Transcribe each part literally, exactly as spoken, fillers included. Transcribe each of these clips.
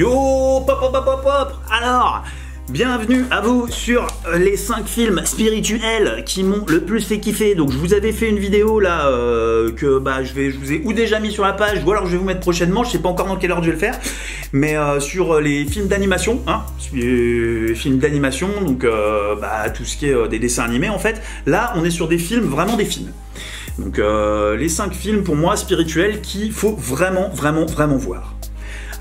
Yo, pop pop pop pop. Alors, bienvenue à vous sur les cinq films spirituels qui m'ont le plus fait kiffer. Donc je vous avais fait une vidéo là euh, que bah, je, vais, je vous ai ou déjà mis sur la page ou alors je vais vous mettre prochainement, je sais pas encore dans quelle heure je vais le faire, mais euh, sur les films d'animation, hein, les films d'animation, donc euh, bah, tout ce qui est euh, des dessins animés en fait. Là on est sur des films, vraiment des films. Donc euh, les cinq films pour moi spirituels qu'il faut vraiment vraiment vraiment voir.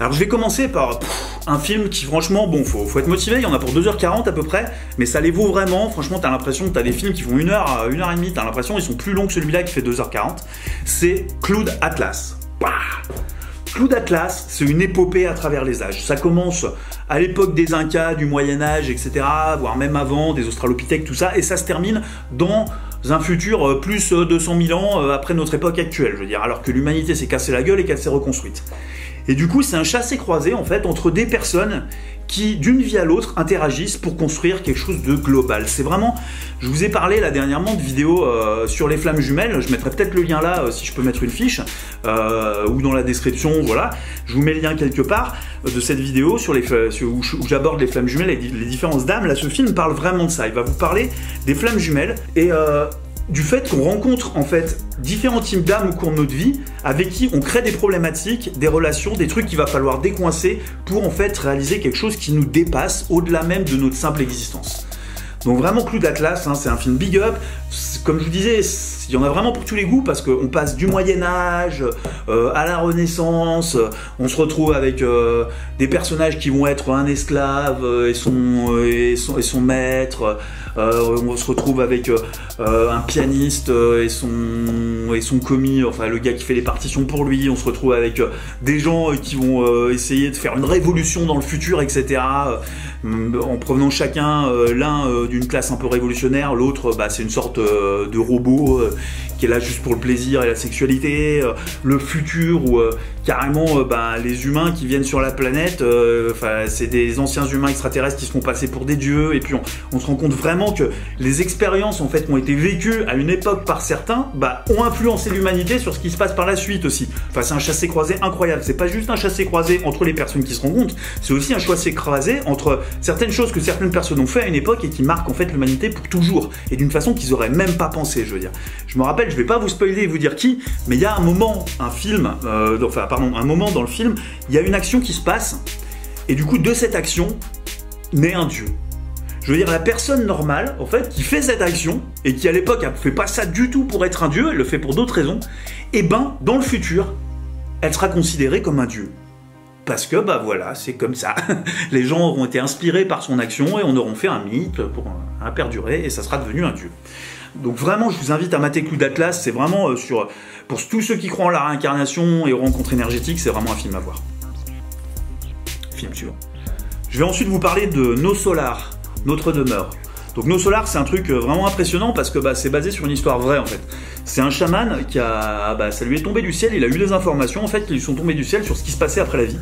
Alors je vais commencer par pff, un film qui franchement, bon, faut, faut être motivé, il y en a pour deux heures quarante à peu près, mais ça les vaut vraiment, franchement t'as l'impression que t'as des films qui font une heure, une heure trente, t'as l'impression qu'ils sont plus longs que celui-là qui fait deux heures quarante, c'est Cloud Atlas. Bah Cloud Atlas, c'est une épopée à travers les âges. Ça commence à l'époque des Incas, du Moyen-Âge, et cetera, voire même avant, des Australopithèques, tout ça, et ça se termine dans un futur plus deux cent mille ans après notre époque actuelle, je veux dire, alors que l'humanité s'est cassée la gueule et qu'elle s'est reconstruite. Et du coup, c'est un chassé-croisé en fait entre des personnes qui, d'une vie à l'autre, interagissent pour construire quelque chose de global. C'est vraiment... Je vous ai parlé là dernièrement de vidéos euh, sur les flammes jumelles. Je mettrai peut-être le lien là, euh, si je peux mettre une fiche, euh, ou dans la description, voilà. Je vous mets le lien quelque part euh, de cette vidéo sur les, sur, où, où j'aborde les flammes jumelles et les différentes d'âme. Là, ce film parle vraiment de ça. Il va vous parler des flammes jumelles et... Euh, du fait qu'on rencontre en fait différents types d'âmes au cours de notre vie avec qui on crée des problématiques, des relations, des trucs qu'il va falloir décoincer pour en fait réaliser quelque chose qui nous dépasse au-delà même de notre simple existence. Donc vraiment Cloud Atlas, hein, c'est un film big up, comme je vous disais, il y en a vraiment pour tous les goûts parce qu'on passe du Moyen-Âge euh, à la Renaissance, on se retrouve avec euh, des personnages qui vont être un esclave et son, et son, et son maître, euh, on se retrouve avec euh, un pianiste et son, et son commis, enfin le gars qui fait les partitions pour lui, on se retrouve avec euh, des gens qui vont euh, essayer de faire une révolution dans le futur, et cetera, en provenant chacun euh, l'un euh, d'une classe un peu révolutionnaire, l'autre bah, c'est une sorte euh, de robot euh, qui est là juste pour le plaisir et la sexualité, euh, le futur où euh, carrément euh, bah, les humains qui viennent sur la planète, euh, c'est des anciens humains extraterrestres qui se font passer pour des dieux, et puis on, on se rend compte vraiment que les expériences en fait qui ont été vécues à une époque par certains bah, ont influencé l'humanité sur ce qui se passe par la suite aussi. Enfin c'est un chassé-croisé incroyable, c'est pas juste un chassé-croisé entre les personnes qui se rencontrent, c'est aussi un chassé-croisé entre certaines choses que certaines personnes ont fait à une époque et qui marquent en fait l'humanité pour toujours et d'une façon qu'ils auraient même pas pensé, je veux dire. Je me rappelle, je vais pas vous spoiler et vous dire qui, mais il y a un moment, un film, euh, enfin pardon, un moment dans le film, il y a une action qui se passe et du coup de cette action naît un dieu. Je veux dire, la personne normale, en fait, qui fait cette action et qui à l'époque ne fait pas ça du tout pour être un dieu, elle le fait pour d'autres raisons, et ben dans le futur, elle sera considérée comme un dieu. Parce que, bah voilà, c'est comme ça. Les gens auront été inspirés par son action et on auront fait un mythe pour un perdurer et ça sera devenu un dieu. Donc vraiment, je vous invite à mater Cloud Atlas. C'est vraiment, euh, sur, pour tous ceux qui croient en la réincarnation et aux rencontres énergétiques, c'est vraiment un film à voir. Film suivant. Je vais ensuite vous parler de Nosso Lar, notre demeure. Donc Nosso Lar, c'est un truc vraiment impressionnant parce que bah, c'est basé sur une histoire vraie en fait. C'est un chaman qui a... Bah, ça lui est tombé du ciel, il a eu des informations en fait qui lui sont tombées du ciel sur ce qui se passait après la vie.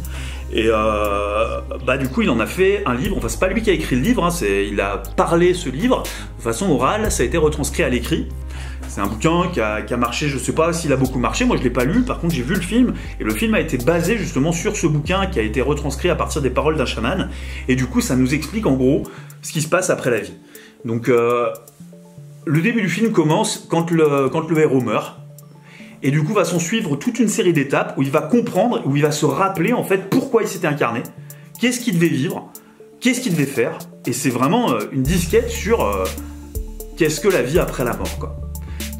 Et euh, bah du coup il en a fait un livre, enfin c'est pas lui qui a écrit le livre, hein, il a parlé ce livre de façon orale, ça a été retranscrit à l'écrit. C'est un bouquin qui a, qui a marché, je sais pas s'il a beaucoup marché, moi je l'ai pas lu, par contre j'ai vu le film, et le film a été basé justement sur ce bouquin qui a été retranscrit à partir des paroles d'un chaman, et du coup ça nous explique en gros ce qui se passe après la vie. Donc euh, le début du film commence quand le, quand le héros meurt, et du coup va s'en suivre toute une série d'étapes où il va comprendre, où il va se rappeler en fait pourquoi il s'était incarné, qu'est-ce qu'il devait vivre, qu'est-ce qu'il devait faire, et c'est vraiment euh, une disquette sur euh, qu'est-ce que la vie après la mort, quoi.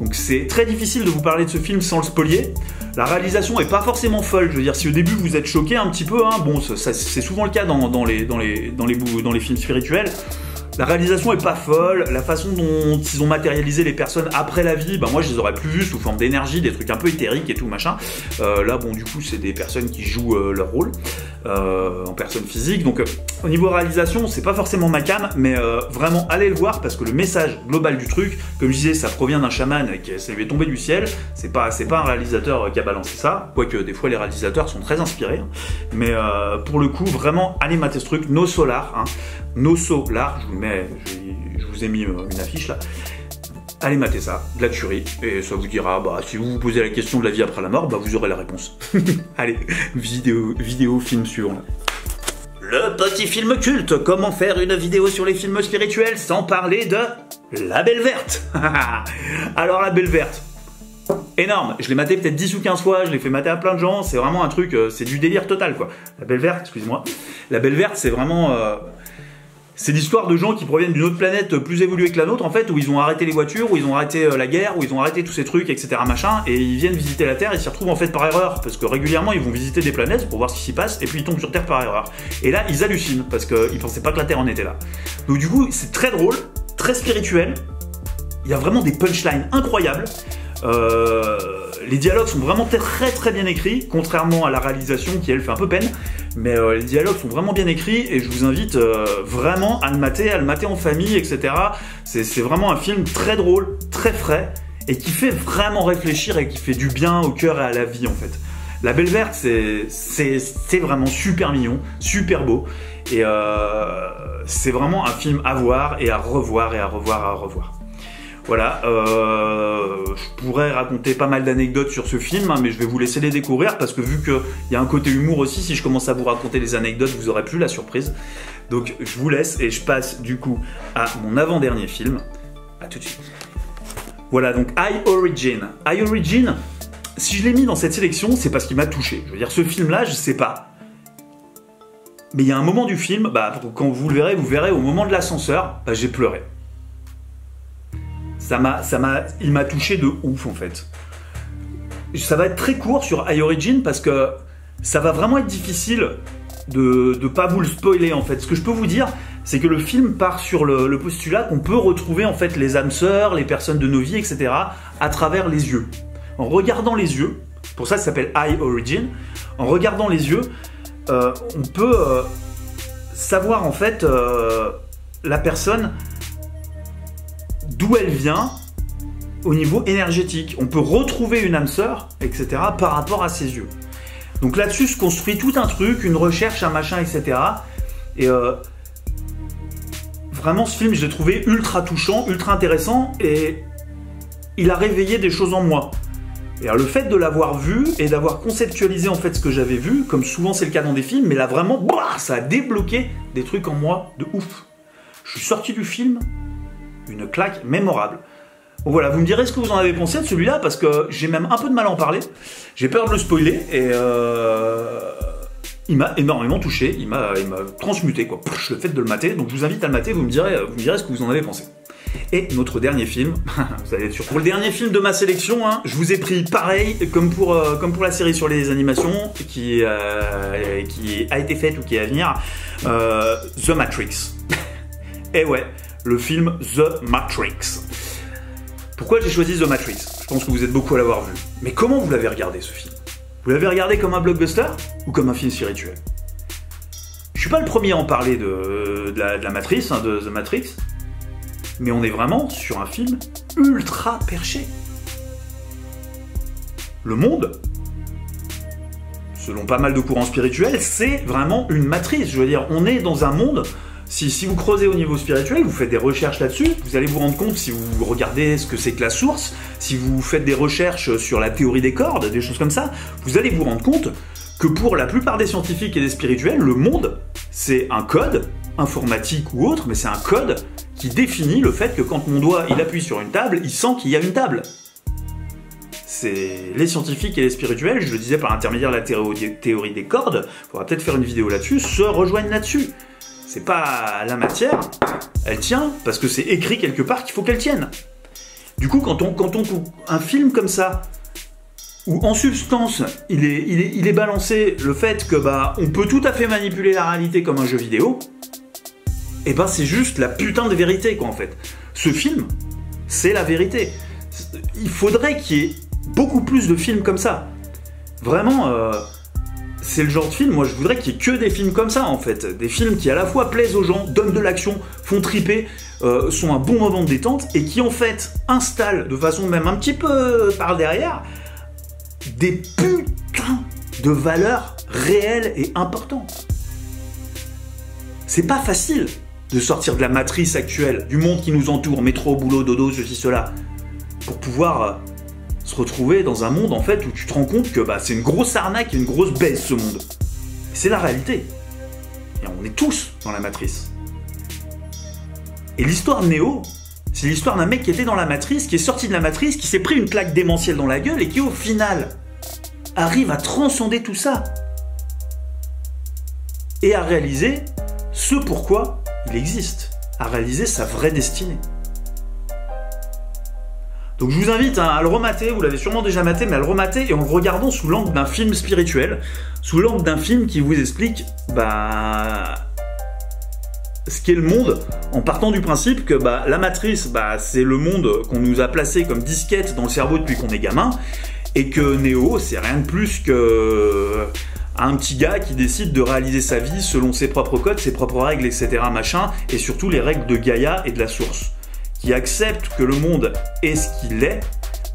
Donc c'est très difficile de vous parler de ce film sans le spolier. La réalisation est pas forcément folle, je veux dire, si au début vous êtes choqué un petit peu, hein, bon c'est souvent le cas dans, dans, les, dans, les, dans, les, dans les films spirituels. La réalisation est pas folle, la façon dont ils ont matérialisé les personnes après la vie, bah moi je les aurais plus vues sous forme d'énergie, des trucs un peu éthériques et tout machin. Euh, là bon du coup c'est des personnes qui jouent euh, leur rôle euh, en personne physique, donc euh, au niveau réalisation c'est pas forcément ma cam, mais euh, vraiment allez le voir parce que le message global du truc, comme je disais ça provient d'un chaman qui ça lui est tombé du ciel, c'est pas, c'est pas un réalisateur qui a balancé ça, quoique des fois les réalisateurs sont très inspirés, hein. Mais euh, pour le coup vraiment allez mater ce truc, Nosso Lar, hein. Nosso Lar, je vous le mets. Je vous ai mis une affiche là. Allez mater ça, de la tuerie, et ça vous dira, bah si vous vous posez la question de la vie après la mort, bah vous aurez la réponse. Allez, vidéo, vidéo, film suivant là. Le petit film culte, comment faire une vidéo sur les films spirituels sans parler de La Belle Verte. Alors La Belle Verte, énorme, je l'ai maté peut-être dix ou quinze fois, je l'ai fait mater à plein de gens, c'est vraiment un truc, c'est du délire total quoi. La Belle Verte, excuse-moi, La Belle Verte c'est vraiment... Euh... C'est l'histoire de gens qui proviennent d'une autre planète plus évoluée que la nôtre, en fait, où ils ont arrêté les voitures, où ils ont arrêté la guerre, où ils ont arrêté tous ces trucs, et cetera machin, et ils viennent visiter la Terre, et ils s'y retrouvent en fait par erreur, parce que régulièrement ils vont visiter des planètes pour voir ce qui s'y passe, et puis ils tombent sur Terre par erreur. Et là, ils hallucinent, parce qu'ils pensaient pas que la Terre en était là. Donc du coup, c'est très drôle, très spirituel, il y a vraiment des punchlines incroyables, euh, les dialogues sont vraiment très très bien écrits, contrairement à la réalisation qui, elle, fait un peu peine. Mais euh, les dialogues sont vraiment bien écrits et je vous invite euh, vraiment à le mater, à le mater en famille, et cetera. C'est vraiment un film très drôle, très frais et qui fait vraiment réfléchir et qui fait du bien au cœur et à la vie en fait. La Belle Verte, c'est vraiment super mignon, super beau et euh, c'est vraiment un film à voir et à revoir et à revoir et à revoir. Voilà, euh, je pourrais raconter pas mal d'anecdotes sur ce film, hein, mais je vais vous laisser les découvrir parce que vu qu'il y a un côté humour aussi, si je commence à vous raconter les anecdotes, vous aurez plus la surprise. Donc je vous laisse et je passe du coup à mon avant-dernier film. À tout de suite. Voilà, donc I Origin. I Origin, si je l'ai mis dans cette sélection, c'est parce qu'il m'a touché. Je veux dire, ce film-là, je sais pas. Mais il y a un moment du film, bah, quand vous le verrez, vous verrez au moment de l'ascenseur, bah, j'ai pleuré. Ça m'a, ça m'a, il m'a touché de ouf en fait. Ça va être très court sur I Origin parce que ça va vraiment être difficile de ne pas vous le spoiler en fait. Ce que je peux vous dire, c'est que le film part sur le, le postulat qu'on peut retrouver en fait les âmes sœurs, les personnes de nos vies, et cetera à travers les yeux. En regardant les yeux, pour ça ça s'appelle I Origin, en regardant les yeux, euh, on peut euh, savoir en fait euh, la personne... d'où elle vient au niveau énergétique. On peut retrouver une âme sœur, et cetera par rapport à ses yeux. Donc là-dessus se construit tout un truc, une recherche, un machin, et cetera. Et euh, vraiment, ce film, je l'ai trouvé ultra touchant, ultra intéressant, et il a réveillé des choses en moi. Et alors, le fait de l'avoir vu et d'avoir conceptualisé en fait ce que j'avais vu, comme souvent c'est le cas dans des films, mais là vraiment, bah, ça a débloqué des trucs en moi de ouf. Je suis sorti du film. Une claque mémorable. Bon, voilà, vous me direz ce que vous en avez pensé de celui-là parce que j'ai même un peu de mal à en parler. J'ai peur de le spoiler et euh... il m'a énormément touché, il m'a transmuté quoi. Pff, le fait de le mater, donc je vous invite à le mater, vous me direz, vous me direz ce que vous en avez pensé. Et notre dernier film, vous allez être sûr. Pour le dernier film de ma sélection, hein, je vous ai pris pareil comme pour, euh, comme pour la série sur les animations qui, euh, qui a été faite ou qui est à venir, euh, The Matrix. Et ouais. Le film The Matrix. Pourquoi j'ai choisi The Matrix? Je pense que vous êtes beaucoup à l'avoir vu. Mais comment vous l'avez regardé ce film? Vous l'avez regardé comme un blockbuster ou comme un film spirituel? Je suis pas le premier à en parler de, de, la, de la Matrice, hein, de The Matrix, mais on est vraiment sur un film ultra perché. Le monde, selon pas mal de courants spirituels, c'est vraiment une matrice. Je veux dire, on est dans un monde. Si, si vous creusez au niveau spirituel, vous faites des recherches là-dessus, vous allez vous rendre compte si vous regardez ce que c'est que la source, si vous faites des recherches sur la théorie des cordes, des choses comme ça, vous allez vous rendre compte que pour la plupart des scientifiques et des spirituels, le monde, c'est un code, informatique ou autre, mais c'est un code qui définit le fait que quand mon doigt il appuie sur une table, il sent qu'il y a une table. C'est les scientifiques et les spirituels, je le disais par l'intermédiaire de la théorie des cordes, il faudra peut-être faire une vidéo là-dessus, se rejoignent là-dessus. C'est pas la matière, elle tient parce que c'est écrit quelque part qu'il faut qu'elle tienne. Du coup, quand on, quand on un film comme ça, où en substance, il est, il est, il est balancé le fait que bah on peut tout à fait manipuler la réalité comme un jeu vidéo, et ben c'est juste la putain de vérité quoi en fait. Ce film, c'est la vérité. Il faudrait qu'il y ait beaucoup plus de films comme ça. Vraiment. Euh, C'est le genre de film, moi je voudrais qu'il n'y ait que des films comme ça en fait. Des films qui à la fois plaisent aux gens, donnent de l'action, font triper, euh, sont un bon moment de détente et qui en fait installent de façon même un petit peu par derrière des putains de valeurs réelles et importantes. C'est pas facile de sortir de la matrice actuelle, du monde qui nous entoure, métro, boulot, dodo, ceci, cela, pour pouvoir... Euh, se retrouver dans un monde en fait où tu te rends compte que bah, c'est une grosse arnaque et une grosse baisse ce monde. C'est la réalité. Et on est tous dans la matrice. Et l'histoire de Neo, c'est l'histoire d'un mec qui était dans la matrice, qui est sorti de la matrice, qui s'est pris une claque démentielle dans la gueule et qui, au final, arrive à transcender tout ça et à réaliser ce pourquoi il existe, à réaliser sa vraie destinée. Donc je vous invite à le remater, vous l'avez sûrement déjà maté, mais à le remater et en le regardant sous l'angle d'un film spirituel, sous l'angle d'un film qui vous explique bah, ce qu'est le monde, en partant du principe que bah, la matrice, bah, c'est le monde qu'on nous a placé comme disquette dans le cerveau depuis qu'on est gamin, et que Neo, c'est rien de plus que un petit gars qui décide de réaliser sa vie selon ses propres codes, ses propres règles, et cetera machin, et surtout les règles de Gaïa et de la source, qui accepte que le monde est ce qu'il est,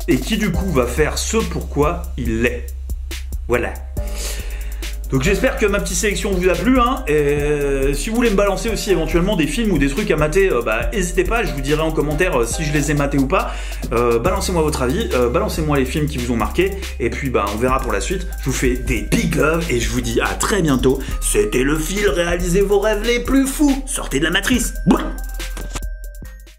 et qui du coup va faire ce pourquoi il l'est. Voilà. Donc j'espère que ma petite sélection vous a plu, hein, et si vous voulez me balancer aussi éventuellement des films ou des trucs à mater, euh, bah n'hésitez pas, je vous dirai en commentaire euh, si je les ai matés ou pas, euh, balancez-moi votre avis, euh, balancez-moi les films qui vous ont marqué, et puis bah on verra pour la suite, je vous fais des big love, et je vous dis à très bientôt, c'était le fil, réalisez vos rêves les plus fous, sortez de la matrice, bouah.